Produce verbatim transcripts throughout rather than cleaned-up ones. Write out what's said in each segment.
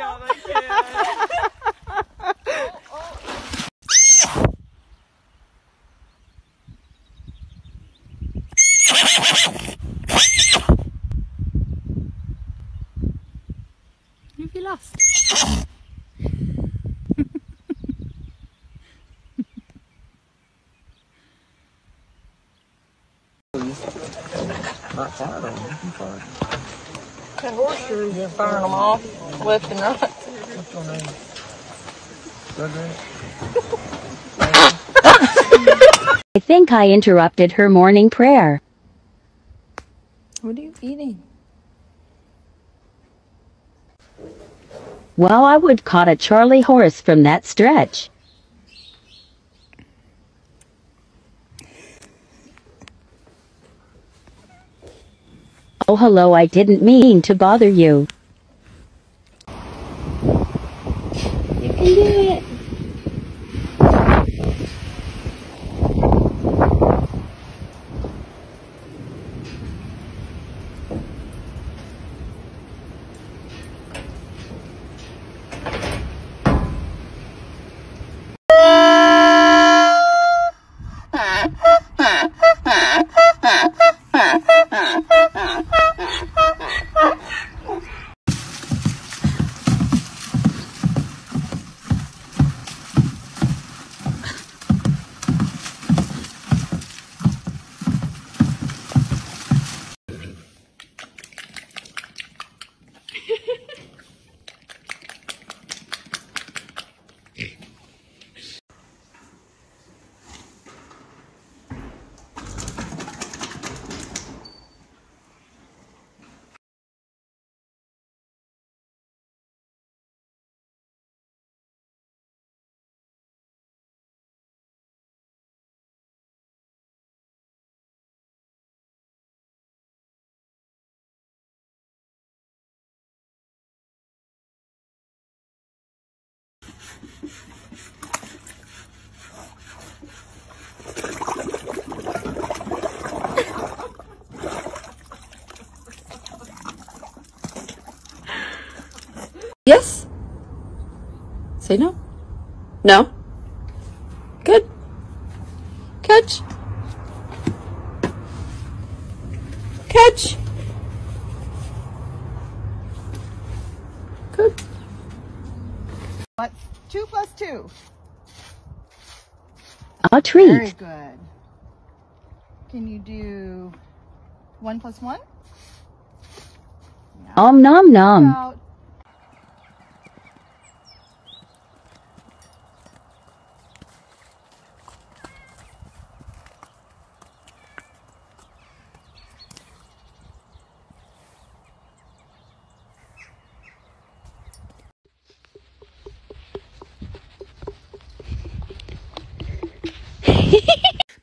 out, thank you. Oh, oh. Who have you lost? Not fired on them, fired. That horseshoe is firing them off, left and right. What's your name? Doug. I think I interrupted her morning prayer. What are you eating? Well, I would caught a Charlie horse from that stretch. Oh, hello, I didn't mean to bother you. You can do it. Yes? Say no. No. Good. Catch. Catch. Good. What? Two plus two. A treat. Very good. Can you do one plus one? No. Om nom nom. About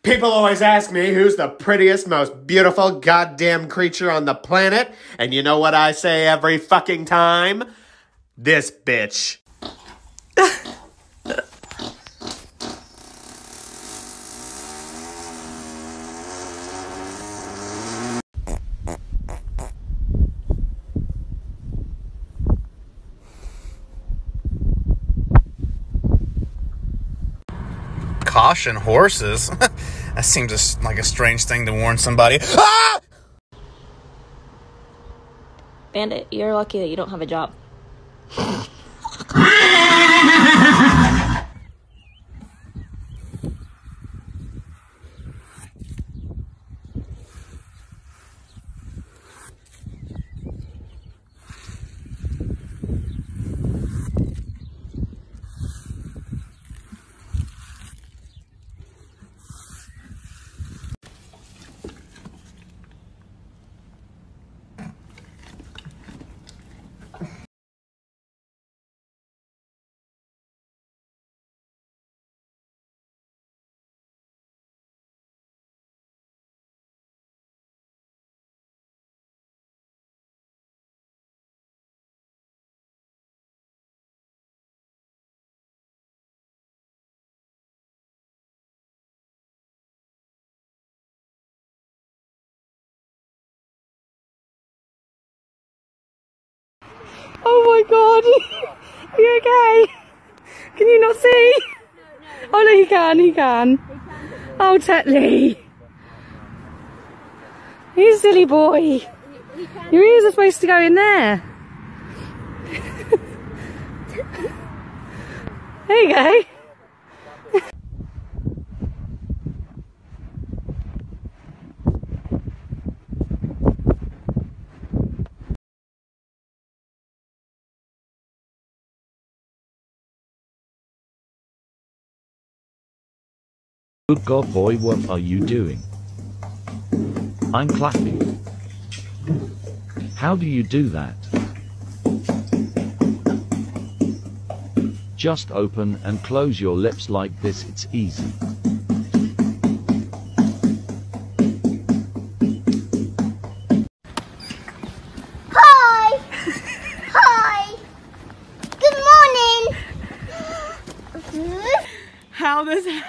people always ask me who's the prettiest, most beautiful goddamn creature on the planet, and you know what I say every fucking time? This bitch. Caution horses. That seems like a strange thing to warn somebody. Ah! Bandit, you're lucky that you don't have a job. God! Are you okay? Can you not see? No, no. Oh no, he can, he can. He can. Oh, Tetley. You silly boy. He, he can. Your ears are supposed to go in there. There you go. Good God, boy, what are you doing? I'm clapping. How do you do that? Just open and close your lips like this, it's easy. Hi! Hi! Good morning! How this happened?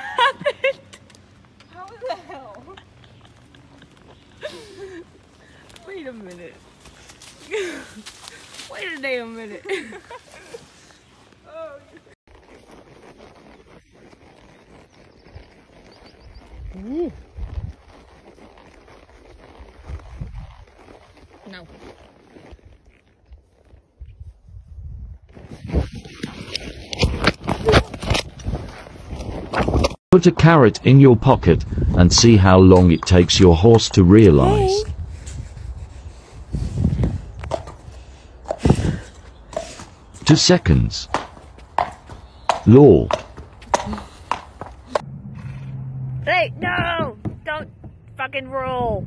Wait a minute. Wait a damn minute. Oh. Ooh. No. Put a carrot in your pocket and see how long it takes your horse to realize. Hey. Two seconds. Law. Hey, no! Don't fucking roll.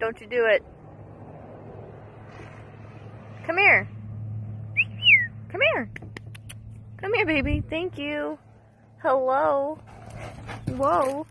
Don't you do it. Come here. Come here. Come here, baby. Thank you. Hello. Whoa.